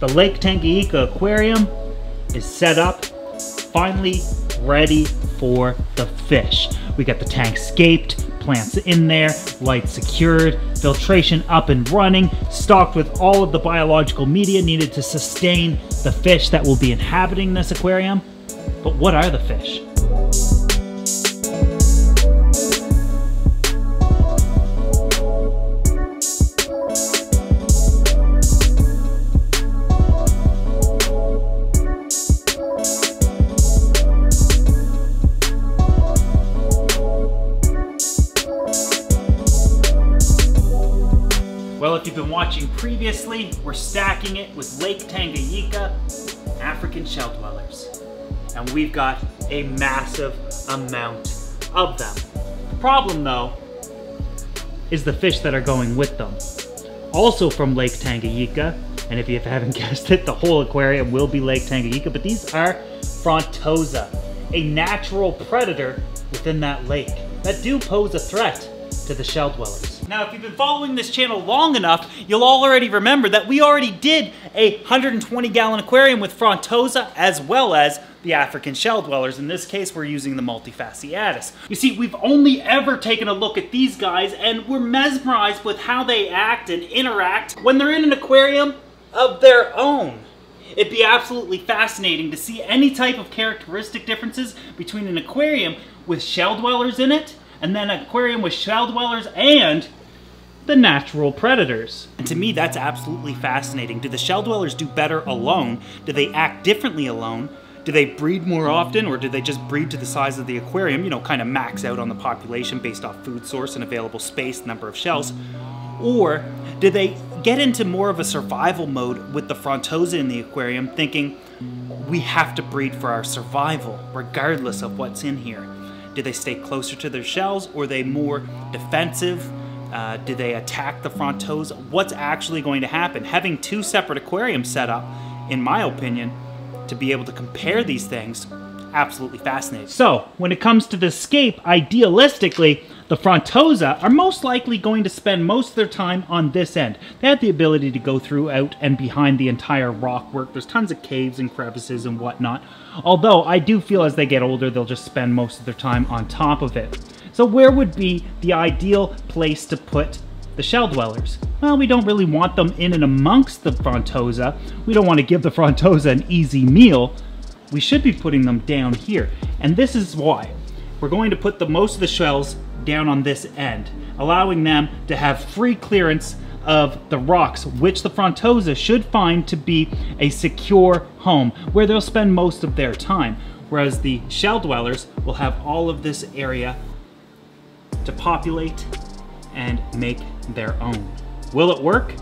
The Lake Tanganyika aquarium is set up, finally ready for the fish. We got the tank scaped, plants in there, light secured, filtration up and running, stocked with all of the biological media needed to sustain the fish that will be inhabiting this aquarium. But what are the fish? Well, if you've been watching previously, we're stacking it with Lake Tanganyika, African shell dwellers. And we've got a massive amount of them. The problem though, is the fish that are going with them. Also from Lake Tanganyika, and if you haven't guessed it, the whole aquarium will be Lake Tanganyika, but these are Frontosa, a natural predator within that lake that do pose a threat to the shell dwellers. Now, if you've been following this channel long enough, you'll already remember that we already did a 120-gallon aquarium with Frontosa as well as the African shell dwellers. In this case, we're using the multifasciatus. You see, we've only ever taken a look at these guys and we're mesmerized with how they act and interact when they're in an aquarium of their own. It'd be absolutely fascinating to see any type of characteristic differences between an aquarium with shell dwellers in it and then an aquarium with shell dwellers and the natural predators. And to me, that's absolutely fascinating. Do the shell dwellers do better alone? Do they act differently alone? Do they breed more often, or do they just breed to the size of the aquarium, you know, kind of max out on the population based off food source and available space, number of shells? Or do they get into more of a survival mode with the Frontosa in the aquarium, thinking we have to breed for our survival regardless of what's in here? Do they stay closer to their shells, or are they more defensive? Do they attack the Frontosa? What's actually going to happen? Having two separate aquariums set up, in my opinion, to be able to compare these things, absolutely fascinating. So, when it comes to the scape, idealistically, the Frontosa are most likely going to spend most of their time on this end. They have the ability to go throughout and behind the entire rock work. There's tons of caves and crevices and whatnot. Although, I do feel as they get older, they'll just spend most of their time on top of it. So where would be the ideal place to put the shell dwellers? Well, we don't really want them in and amongst the Frontosa. We don't want to give the Frontosa an easy meal. We should be putting them down here. And this is why. We're going to put most of the shells down on this end, allowing them to have free clearance of the rocks, which the Frontosa should find to be a secure home where they'll spend most of their time. Whereas the shell dwellers will have all of this area to populate and make their own. Will it work?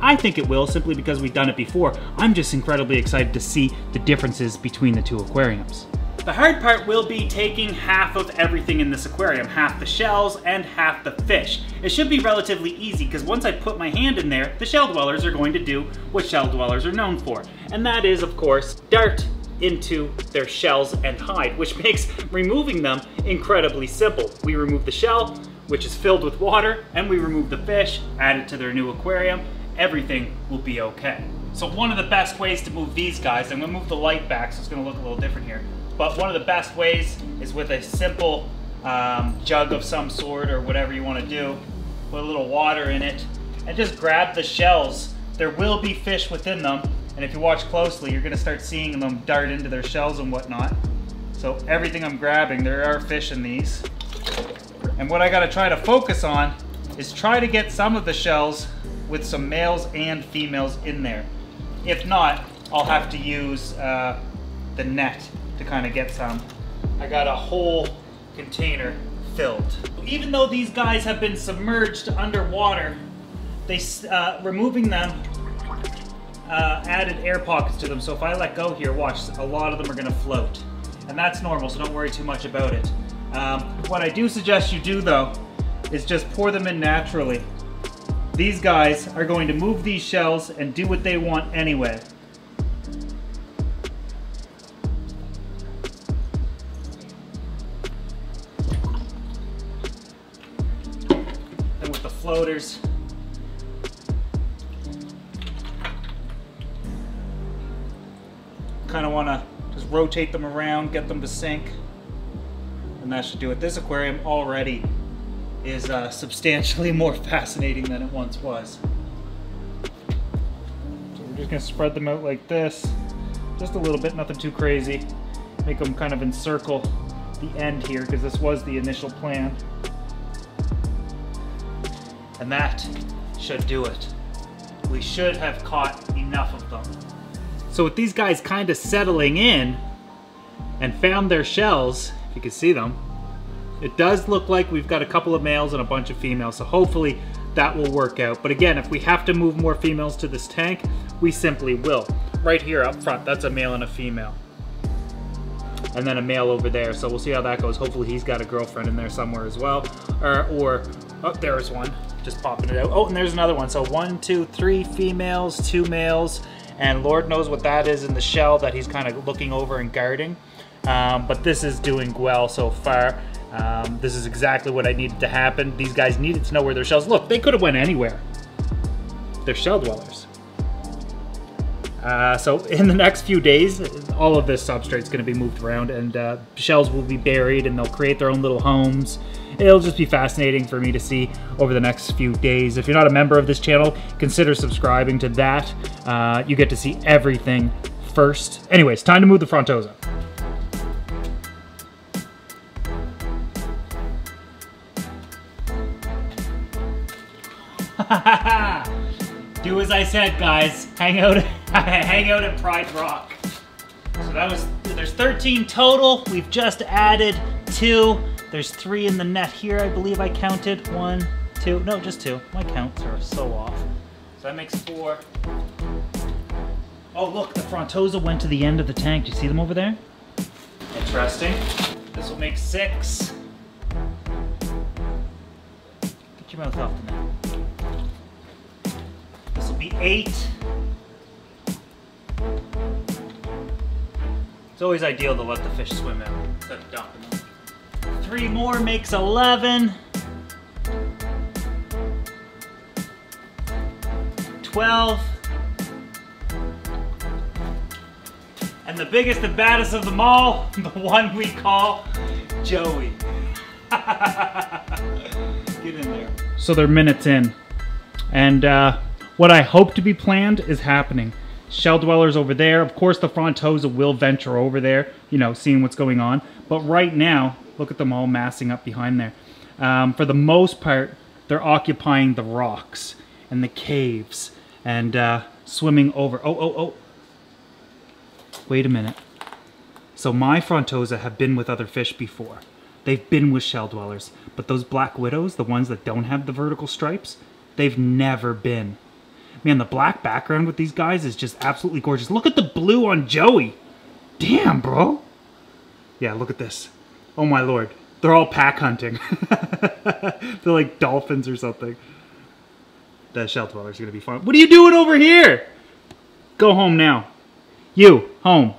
I think it will, simply because we've done it before. I'm just incredibly excited to see the differences between the two aquariums. The hard part will be taking half of everything in this aquarium, half the shells and half the fish. It should be relatively easy, because once I put my hand in there, the shell dwellers are going to do what shell dwellers are known for. And that is, of course, dart into their shells and hide, which makes removing them incredibly simple. We remove the shell, which is filled with water, and we remove the fish, add it to their new aquarium. Everything will be okay. So one of the best ways to move these guys, I'm gonna move the light back so it's gonna look a little different here, but one of the best ways is with a simple jug of some sort or whatever you wanna do, put a little water in it, and just grab the shells. There will be fish within them, and if you watch closely, you're gonna start seeing them dart into their shells and whatnot. So everything I'm grabbing, there are fish in these. And what I gotta try to focus on is try to get some of the shells with some males and females in there. If not, I'll have to use the net to kind of get some. I got a whole container filled. Even though these guys have been submerged underwater, they removing them added air pockets to them. So if I let go here, watch, a lot of them are gonna float. And that's normal, so don't worry too much about it. What I do suggest you do though, is just pour them in naturally. These guys are going to move these shells and do what they want anyway. And with the floaters, kind of want to just rotate them around, get them to sink, and that should do it. This aquarium already is substantially more fascinating than it once was. So we're just going to spread them out like this, just a little bit, nothing too crazy. Make them kind of encircle the end here, because this was the initial plan. And that should do it. We should have caught enough of them. So with these guys kind of settling in and found their shells, if you can see them, it does look like we've got a couple of males and a bunch of females, so hopefully that will work out. But again, if we have to move more females to this tank, we simply will. Right here up front, that's a male and a female. And then a male over there, so we'll see how that goes. Hopefully he's got a girlfriend in there somewhere as well. Or oh, there's one, just popping it out. Oh, and there's another one. So 1, 2, 3 females, 2 males, and Lord knows what that is in the shell that he's kind of looking over and guarding. But this is doing well so far. This is exactly what I needed to happen. These guys needed to know where their shells. Look, they could have went anywhere. They're shell dwellers. So in the next few days, all of this substrate's gonna be moved around, and shells will be buried and they'll create their own little homes. It'll just be fascinating for me to see over the next few days. If you're not a member of this channel, consider subscribing to that. You get to see everything first. Anyways, time to move the Frontosa. Do as I said, guys. Hang out at Pride Rock. So that was, there's 13 total. We've just added 2. There's 3 in the net here, I believe I counted. 1, 2, no, just 2. My counts are so off. So that makes 4. Oh, look, the Frontosa went to the end of the tank. Do you see them over there? Interesting. This will make 6. Get your mouth off the net. This will be 8. It's always ideal to let the fish swim out instead of dumping them. 3 more makes 11. 12. And the biggest and baddest of them all, the one we call Joey. Get in there. So they're minutes in. And what I hope to be planned is happening. Shell dwellers over there. Of course, the Frontosa will venture over there, you know, seeing what's going on. But right now, look at them all massing up behind there. For the most part, they're occupying the rocks and the caves and swimming over. Oh. Wait a minute. So my Frontosa have been with other fish before. They've been with shell dwellers. But those black widows, the ones that don't have the vertical stripes, they've never been. Man, the black background with these guys is just absolutely gorgeous. Look at the blue on Joey. Damn, bro. Yeah, look at this. Oh my lord, they're all pack hunting. They're like dolphins or something. That shell dweller's gonna be fun. What are you doing over here? Go home now. You, home.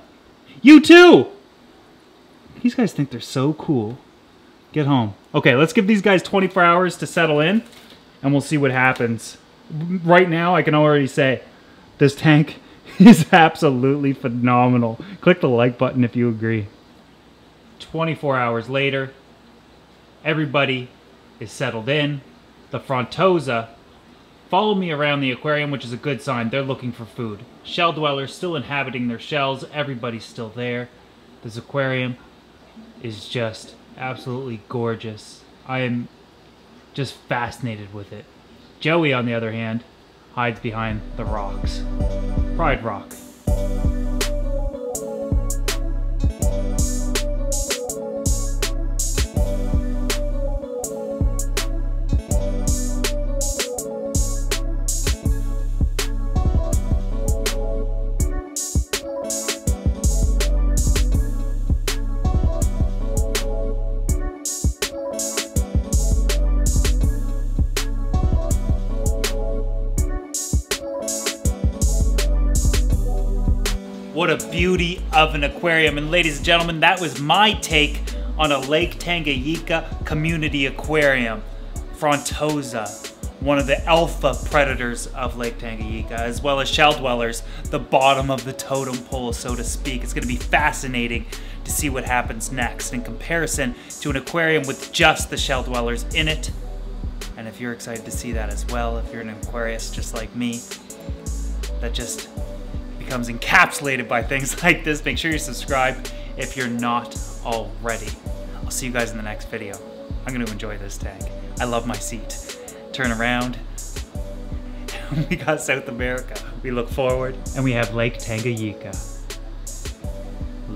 You too! These guys think they're so cool. Get home. Okay, let's give these guys 24 hours to settle in, and we'll see what happens. Right now, I can already say, this tank is absolutely phenomenal. Click the like button if you agree. 24 hours later, everybody is settled in. The Frontosa follow me around the aquarium, which is a good sign. They're looking for food. Shell dwellers still inhabiting their shells. Everybody's still there. This aquarium is just absolutely gorgeous. I am just fascinated with it. Joey, on the other hand, hides behind the rocks. Pride Rock. What a beauty of an aquarium. And ladies and gentlemen, that was my take on a Lake Tanganyika community aquarium. Frontosa, one of the alpha predators of Lake Tanganyika, as well as shell dwellers, the bottom of the totem pole, so to speak. It's going to be fascinating to see what happens next in comparison to an aquarium with just the shell dwellers in it. And if you're excited to see that as well, if you're an aquarist just like me, that just becomes encapsulated by things like this. Make sure you subscribe if you're not already. I'll see you guys in the next video. I'm going to enjoy this tank. I love my seat. Turn around. We got South America. We look forward and we have Lake Tanganyika.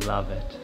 Love it.